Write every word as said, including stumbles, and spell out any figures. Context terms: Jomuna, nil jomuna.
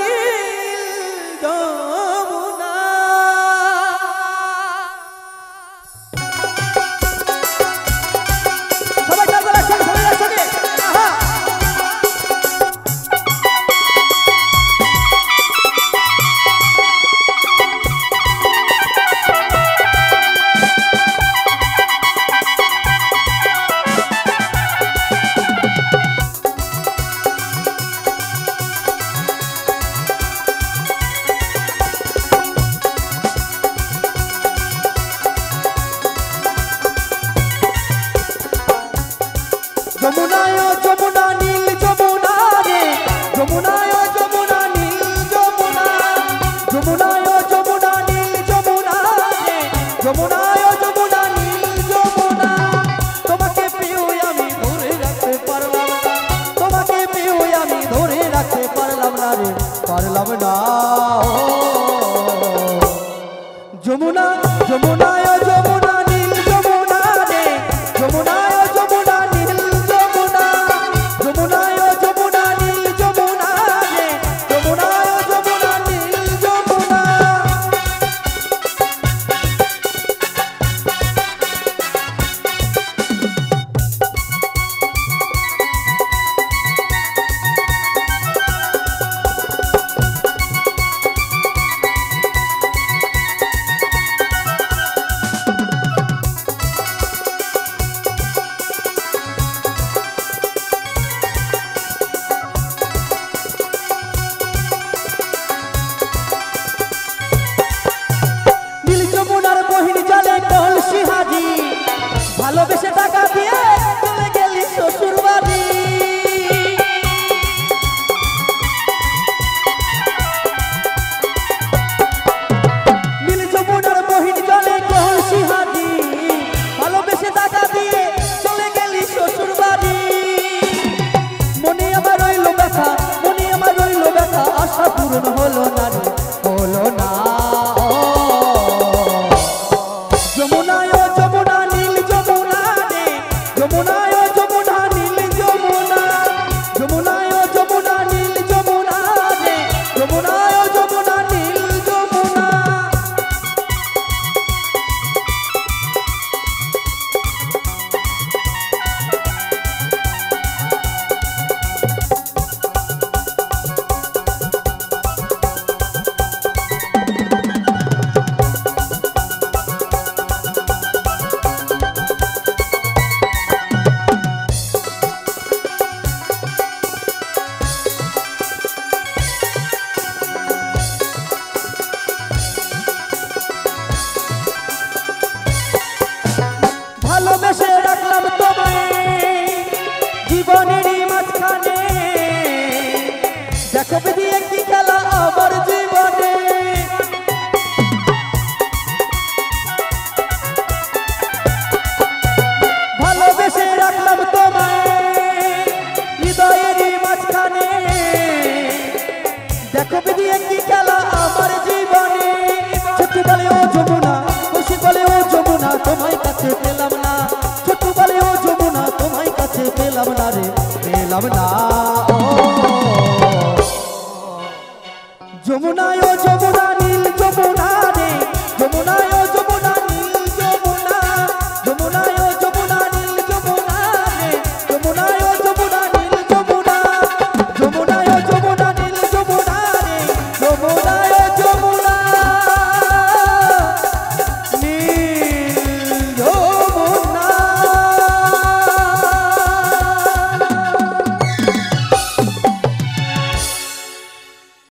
নীল যমুনা সবাই চল চল চল সবাই সঙ্গে আহা Jomuna, Jomuna, oh Jomuna, Nil Jomuna, ne Jomuna, oh Jomuna, Nil Jomuna, Jomuna, oh Jomuna, Nil Jomuna, ne Jomuna, oh Jomuna, Nil Jomuna. ভালোবেসে টাকা দিয়ে চলে গেলি শ্বশুর বাড়ি নীল যমুনার মোহিনী জলে কলসি হাজি ভালোবেসে টাকা দিয়ে চলে গেলি শ্বশুর বাড়ি মনে আমার রইল ব্যথা মনে আমার রইল ব্যথা আশা পূরণ হলো না রে হলো না Jomuna, oh Jomuna.